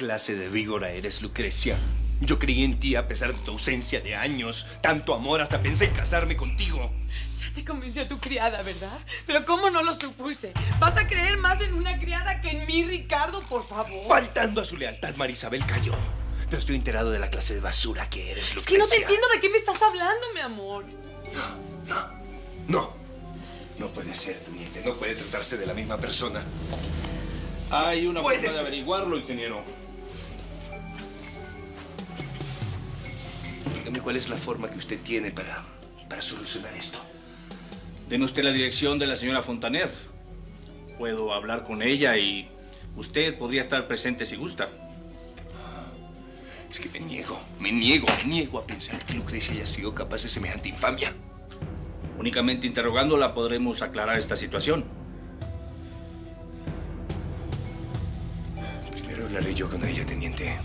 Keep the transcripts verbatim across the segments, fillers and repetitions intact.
clase de víbora eres, Lucrecia? Yo creí en ti a pesar de tu ausencia de años. Tanto amor, hasta pensé en casarme contigo. Ya te convenció tu criada, ¿verdad? Pero ¿cómo no lo supuse? ¿Vas a creer más en una criada que en mí, Ricardo? Por favor. Faltando a su lealtad, María Isabel cayó. Pero estoy enterado de la clase de basura que eres, Lucrecia. Es que no te entiendo de qué me estás hablando, mi amor. No, no, no. No puede ser, teniente. No puede tratarse de la misma persona. Hay una forma de averiguarlo, ingeniero. Dígame cuál es la forma que usted tiene para, para solucionar esto. Deme usted la dirección de la señora Fontaner. Puedo hablar con ella y usted podría estar presente si gusta. Es que me niego, me niego, me niego a pensar que Lucrecia haya sido capaz de semejante infamia. Únicamente interrogándola podremos aclarar esta situación. Primero hablaré yo con ella, teniente.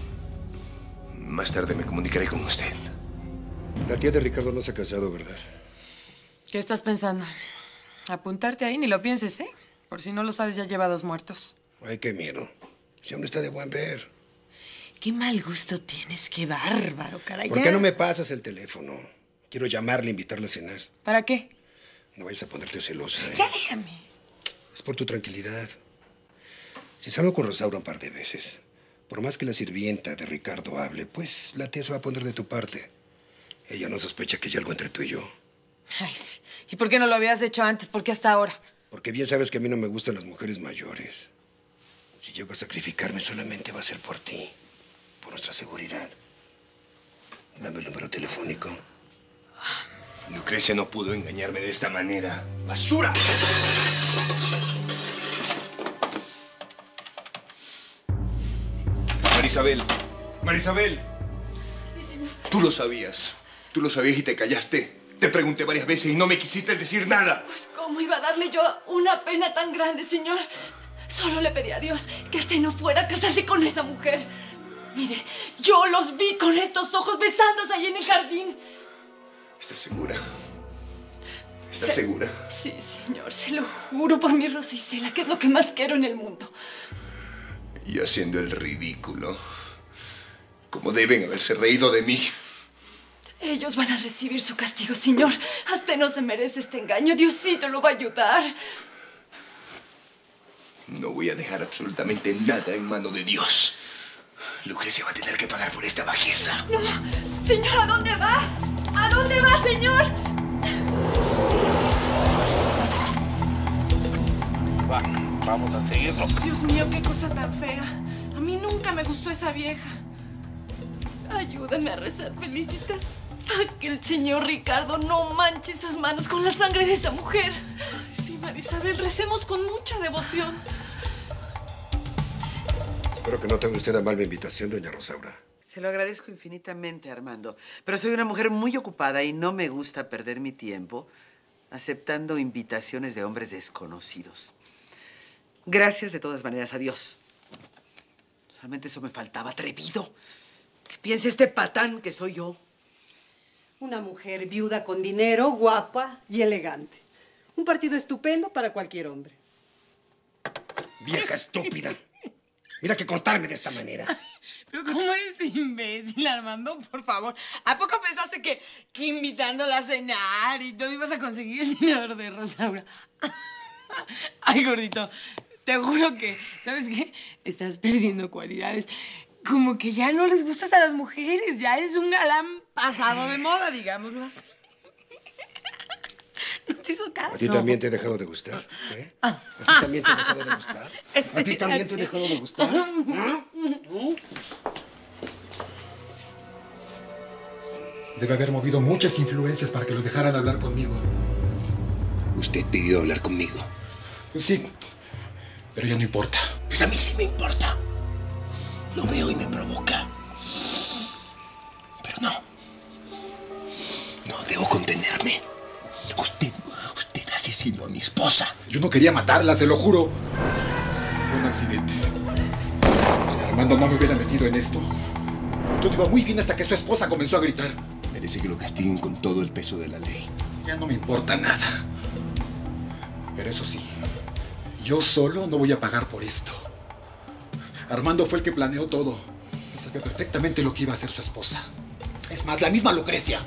Más tarde me comunicaré con usted. La tía de Ricardo no se ha casado, ¿verdad? ¿Qué estás pensando? Apuntarte ahí, ni lo pienses, ¿eh? Por si no lo sabes, ya lleva dos muertos. Ay, qué miedo. Si aún está de buen ver. Qué mal gusto tienes, qué bárbaro, caray. ¿Por qué no me pasas el teléfono? Quiero llamarle, invitarla a cenar. ¿Para qué? No vayas a ponerte celosa, ¿eh? Ya déjame. Es por tu tranquilidad. Si salgo con Rosaura un par de veces, por más que la sirvienta de Ricardo hable, pues la tía se va a poner de tu parte. Ella no sospecha que hay algo entre tú y yo. Ay, sí. ¿Y por qué no lo habías hecho antes? ¿Por qué hasta ahora? Porque bien sabes que a mí no me gustan las mujeres mayores. Si llego a sacrificarme, solamente va a ser por ti, por nuestra seguridad. Dame el número telefónico. Lucrecia no pudo engañarme de esta manera. ¡Basura! María Isabel, María Isabel. Sí, señor. Tú lo sabías. Tú lo sabías y te callaste. Te pregunté varias veces y no me quisiste decir nada. Pues, ¿cómo iba a darle yo una pena tan grande, señor? Solo le pedí a Dios que usted no fuera a casarse con esa mujer. Mire, yo los vi con estos ojos besándose ahí en el jardín. ¿Estás segura? ¿Estás se, segura? Sí, señor. Se lo juro por mi Rosicela, que es lo que más quiero en el mundo. Y haciendo el ridículo. Como deben haberse reído de mí. Ellos van a recibir su castigo, señor. Hasta no se merece este engaño. Diosito lo va a ayudar. No voy a dejar absolutamente nada en mano de Dios. Lucrecia va a tener que pagar por esta bajeza. No, señor, ¿a dónde va? ¿A dónde va, señor? Va, vamos a seguirlo. Dios mío, qué cosa tan fea. A mí nunca me gustó esa vieja. Ayúdame a rezar, Felicitas, para que el señor Ricardo no manche sus manos con la sangre de esa mujer. Ay, sí, María Isabel, recemos con mucha devoción. Espero que no tenga usted a mal mi invitación, doña Rosaura. Se lo agradezco infinitamente, Armando. Pero soy una mujer muy ocupada y no me gusta perder mi tiempo aceptando invitaciones de hombres desconocidos. Gracias de todas maneras. Adiós. Solamente eso me faltaba, atrevido. ¿Qué piensa este patán que soy yo? Una mujer viuda con dinero, guapa y elegante. Un partido estupendo para cualquier hombre. ¡Vieja estúpida! Mira que cortarme de esta manera. Pero ¿cómo eres imbécil, Armando? Por favor. ¿A poco pensaste que, que invitándola a cenar y todo ibas a conseguir el dinero de Rosaura? Ay, gordito, te juro que, ¿sabes qué? Estás perdiendo cualidades. Como que ya no les gustas a las mujeres. Ya eres un galán pasado de moda, digámoslo así. No te hizo caso. A ti también te he dejado de gustar, ¿eh? A ti también te he dejado de gustar. A ti también te he dejado de gustar. Debe haber movido muchas influencias para que lo dejaran hablar conmigo. Usted pidió hablar conmigo. Sí, pero ya no importa. Pues a mí sí me importa. Lo veo y me provoca. Pero no. No, debo contenerme. Usted, usted asesinó a mi esposa. Yo no quería matarla, se lo juro. Fue un accidente. Si Armando no me hubiera metido en esto, todo iba muy bien hasta que su esposa comenzó a gritar. Merece que lo castiguen con todo el peso de la ley. Ya no me importa nada. Pero eso sí, yo solo no voy a pagar por esto. Armando fue el que planeó todo. Él sabía perfectamente lo que iba a hacer su esposa. Es más, la misma Lucrecia.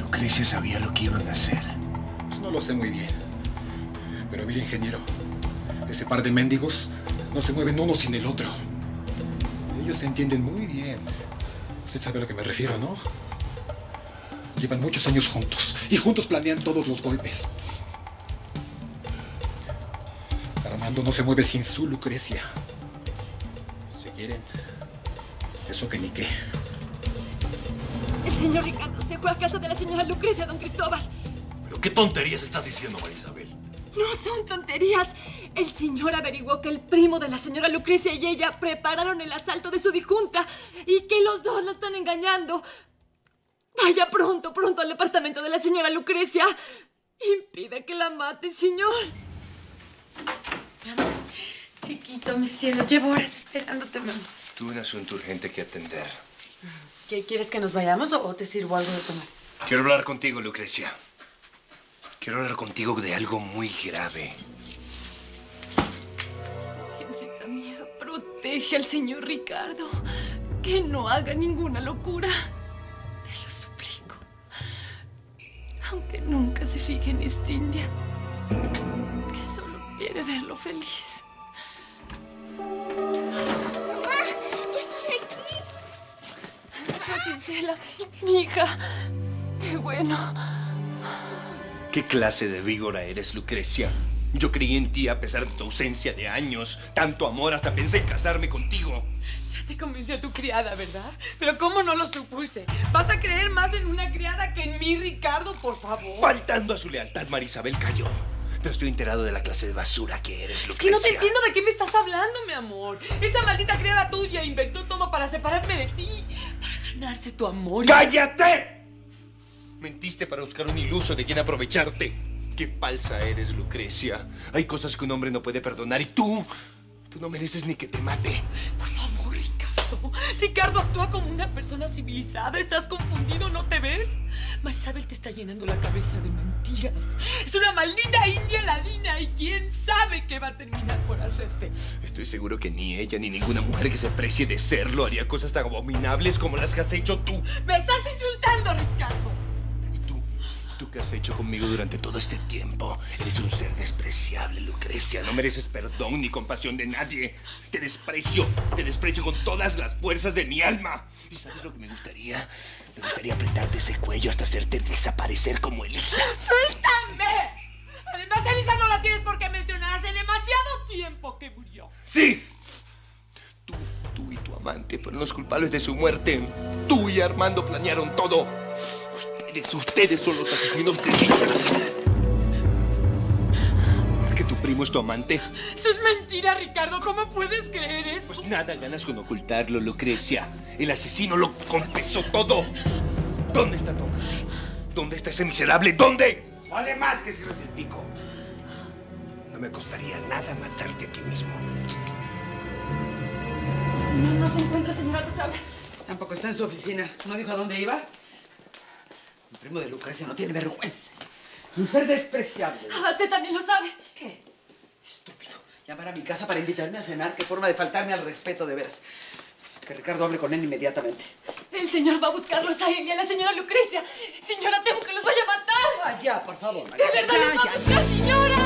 ¿Lucrecia sabía lo que iban a hacer? Pues no lo sé muy bien. Pero mire, ingeniero, ese par de mendigos no se mueven uno sin el otro. Ellos se entienden muy bien. Usted sabe a lo que me refiero, ¿no? Llevan muchos años juntos, y juntos planean todos los golpes. Armando no se mueve sin su Lucrecia. Se quieren. Eso que ni qué. El señor Ricardo se fue a casa de la señora Lucrecia, don Cristóbal. ¿Pero qué tonterías estás diciendo, María Isabel? No son tonterías. El señor averiguó que el primo de la señora Lucrecia y ella prepararon el asalto de su disjunta y que los dos la están engañando. Vaya pronto, pronto al departamento de la señora Lucrecia. Impida que la mate, señor. Chiquito, mi cielo, llevo horas esperándote, mamá. Tuve un asunto urgente que atender. ¿Qué, quieres que nos vayamos o te sirvo algo de tomar? Quiero hablar contigo, Lucrecia. Quiero hablar contigo de algo muy grave. Virgencita mía, protege al señor Ricardo. Que no haga ninguna locura. Te lo suplico. Aunque nunca se fije en Estindia. Que solo quiere verlo feliz. ¡Mamá! ¡Ya estás aquí! Rosicela, mi hija. Qué bueno. ¿Qué clase de víbora eres, Lucrecia? Yo creí en ti a pesar de tu ausencia de años. Tanto amor, hasta pensé en casarme contigo. Ya te convenció tu criada, ¿verdad? Pero ¿cómo no lo supuse? ¿Vas a creer más en una criada que en mí, Ricardo? Por favor. Faltando a su lealtad, María Isabel cayó. Pero estoy enterado de la clase de basura que eres, Lucrecia. Es que no te entiendo de qué me estás hablando, mi amor. Esa maldita criada tuya inventó todo para separarme de ti. Para ganarse tu amor. Y... ¡cállate! Mentiste para buscar un iluso de quien aprovecharte. ¡Qué falsa eres, Lucrecia! Hay cosas que un hombre no puede perdonar y tú... tú no mereces ni que te mate. Por favor, Ricardo. Ricardo, actúa como una persona civilizada. ¿Estás confundido? ¿No te ves? María Isabel te está llenando la cabeza de mentiras. Es una maldita india ladina y quién sabe qué va a terminar por hacerte. Estoy seguro que ni ella ni ninguna mujer que se precie de serlo haría cosas tan abominables como las que has hecho tú. ¡Me estás insultando, Ricardo! Tú que has hecho conmigo durante todo este tiempo. Eres un ser despreciable, Lucrecia. No mereces perdón ni compasión de nadie. Te desprecio, te desprecio con todas las fuerzas de mi alma. ¿Y sabes lo que me gustaría? Me gustaría apretarte ese cuello hasta hacerte desaparecer como Elisa. ¡Suéltame! Además, Elisa no la tienes por qué mencionar. Hace demasiado tiempo que murió. ¡Sí! Tú, tú y tu amante fueron los culpables de su muerte. Tú y Armando planearon todo. Ustedes son los asesinos de Elisa. ¿Que tu primo es tu amante? Eso es mentira, Ricardo. ¿Cómo puedes creer eso? Pues nada ganas con ocultarlo, Lucrecia. El asesino lo confesó todo. ¿Dónde está tu amante? ¿Dónde está ese miserable? ¿Dónde? Vale más que cierres el pico. No me costaría nada matarte a ti mismo. El señor no se encuentra, señora Rosaura. Tampoco está en su oficina. ¿No dijo a dónde iba? El primo de Lucrecia no tiene vergüenza. Es un ser despreciable. Ah, usted también lo sabe. ¿Qué? Estúpido. Llamar a mi casa para invitarme a cenar. Qué forma de faltarme al respeto, de veras. Que Ricardo hable con él inmediatamente. El señor va a buscarlos a él y a la señora Lucrecia. Señora, temo que los vaya a matar. Vaya, por favor, María. De verdad, los va a buscar, señora.